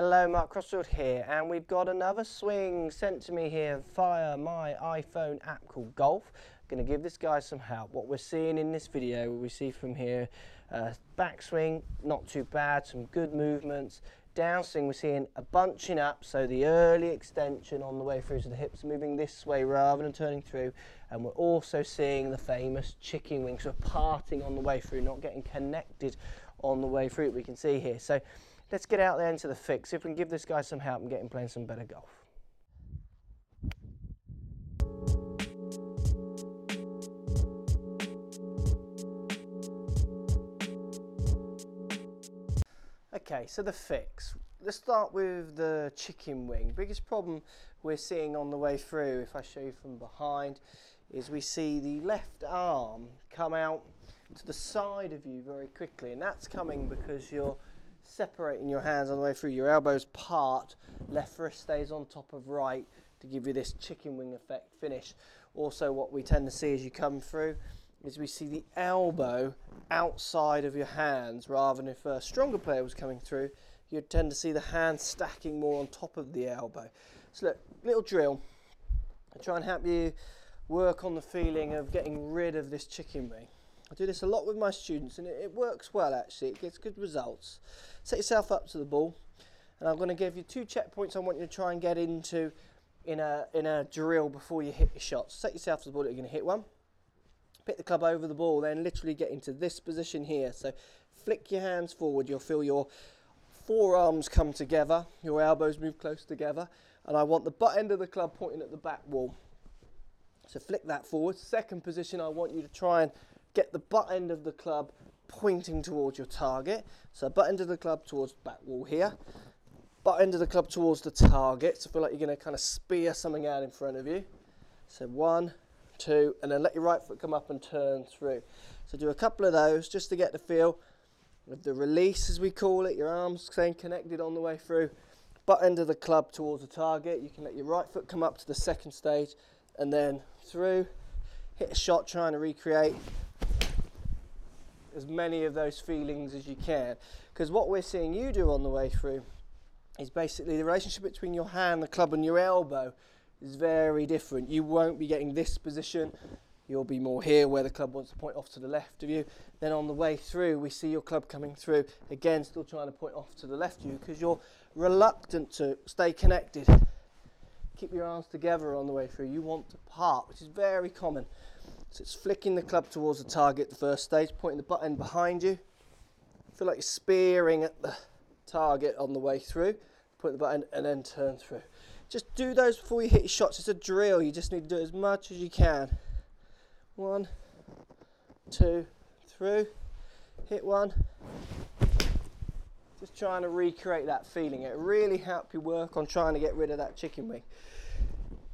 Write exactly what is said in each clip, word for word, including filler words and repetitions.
Hello, Mark Crossfield here, and we've got another swing sent to me here via my iPhone app called Golf. I'm going to give this guy some help. What we're seeing in this video, we see from here, uh, backswing, not too bad, some good movements. Downswing, we're seeing a bunching up, so the early extension on the way through, so the hips moving this way rather than turning through, and we're also seeing the famous chicken wing, so parting on the way through, not getting connected on the way through, we can see here. So let's get out there into the fix, see if we can give this guy some help and get him playing some better golf. Okay, so the fix. Let's start with the chicken wing. Biggest problem we're seeing on the way through, if I show you from behind, is we see the left arm come out to the side of you very quickly, and that's coming because you're separating your hands on the way through. Your elbows part, left wrist stays on top of right to give you this chicken wing effect finish. Also, what we tend to see as you come through is we see the elbow outside of your hands rather than if a stronger player was coming through, you'd tend to see the hand stacking more on top of the elbow. So look, little drill. I try and help you work on the feeling of getting rid of this chicken wing. I do this a lot with my students and it, it works well actually, it gets good results. Set yourself up to the ball and I'm going to give you two checkpoints I want you to try and get into in a, in a drill before you hit your shots. Set yourself to the ball that you're going to hit one. Pick the club over the ball, then literally get into this position here. So flick your hands forward, you'll feel your forearms come together, your elbows move close together, and I want the butt end of the club pointing at the back wall. So flick that forward. Second position, I want you to try and get the butt end of the club pointing towards your target. So butt end of the club towards the back wall here. Butt end of the club towards the target. So feel like you're going to kind of spear something out in front of you. So one, two, and then let your right foot come up and turn through. So do a couple of those just to get the feel of the release, as we call it, your arms staying connected on the way through, butt end of the club towards the target. You can let your right foot come up to the second stage and then through, hit a shot, trying to recreate as many of those feelings as you can, because what we're seeing you do on the way through is basically the relationship between your hand, the club and your elbow is very different. You won't be getting this position, you'll be more here where the club wants to point off to the left of you. Then on the way through we see your club coming through, again still trying to point off to the left of you because you're reluctant to stay connected. Keep your arms together on the way through, you want to part, which is very common. So it's flicking the club towards the target the first stage, pointing the butt end behind you. Feel like you're spearing at the target on the way through, point the butt end and then turn through. Just do those before you hit your shots. It's a drill. You just need to do as much as you can. One, two, through. Hit one. Just trying to recreate that feeling. It really helps you work on trying to get rid of that chicken wing.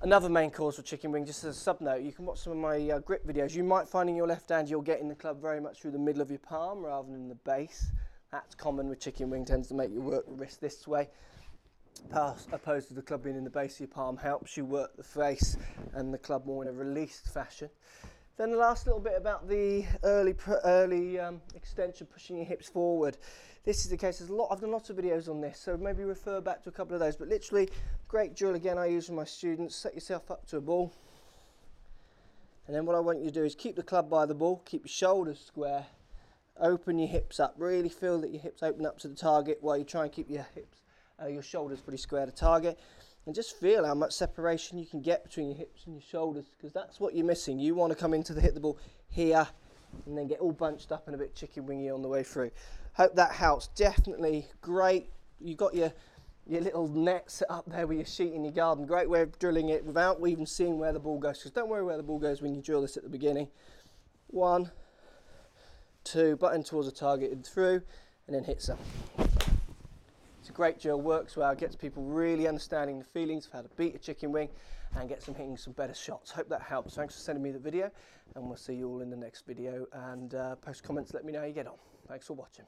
Another main cause for chicken wing, just as a sub note, you can watch some of my uh, grip videos. You might find in your left hand you're getting the club very much through the middle of your palm rather than the base. That's common with chicken wing. Tends to make you work the wrist this way. Pass, opposed to the club being in the base of your palm, helps you work the face and the club more in a released fashion. Then the last little bit about the early early um, extension, pushing your hips forward. This is the case. There's a lot. I've done lots of videos on this, so maybe refer back to a couple of those. But literally, great drill again I use with my students. Set yourself up to a ball, and then what I want you to do is keep the club by the ball, keep your shoulders square, open your hips up. Really feel that your hips open up to the target while you try and keep your hips. Uh, your shoulders pretty square to target, and just feel how much separation you can get between your hips and your shoulders, because that's what you're missing. You want to come into the hit the ball here and then get all bunched up and a bit chicken wingy on the way through. Hope that helps. Definitely great. You got your your little net set up there with your sheet in your garden. Great way of drilling it without even seeing where the ball goes, because don't worry where the ball goes when you drill this at the beginning. One, two, button towards the target and through, and then hit some. It's a great drill, works well, gets people really understanding the feelings of how to beat a chicken wing and gets them hitting some better shots. Hope that helps. Thanks for sending me the video and we'll see you all in the next video, and uh, post comments, let me know how you get on. Thanks for watching.